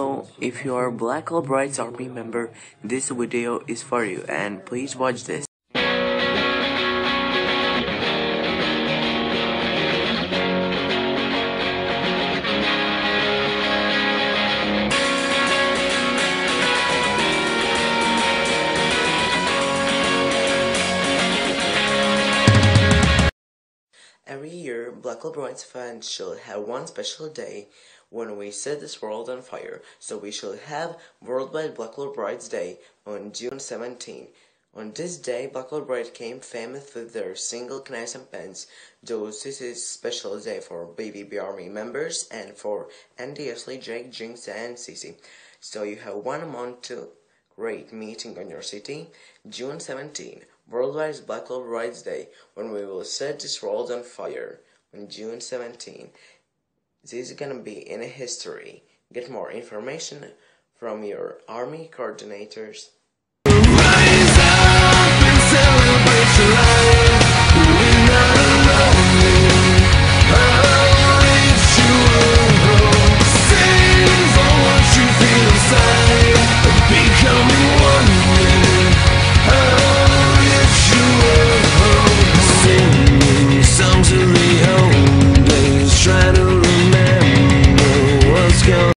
Hello, if you are Black Veil Brides Army member, this video is for you and please watch this. Every year, Black Veil Brides fans should have one special day when we set this world on fire. So we should have Worldwide Black Veil Brides Day on June 17. On this day, Black Veil Brides came famous with their single Knives and Pens. Though this is a special day for BVB Army members and for Andy, Ashley, Jake, Jinx, and Cece. So you have 1 month to great meeting on your city. June 17. Worldwide Black Veil Brides Day, when we will set this world on fire on June 17. This is gonna be in history. Get more information from your army coordinators.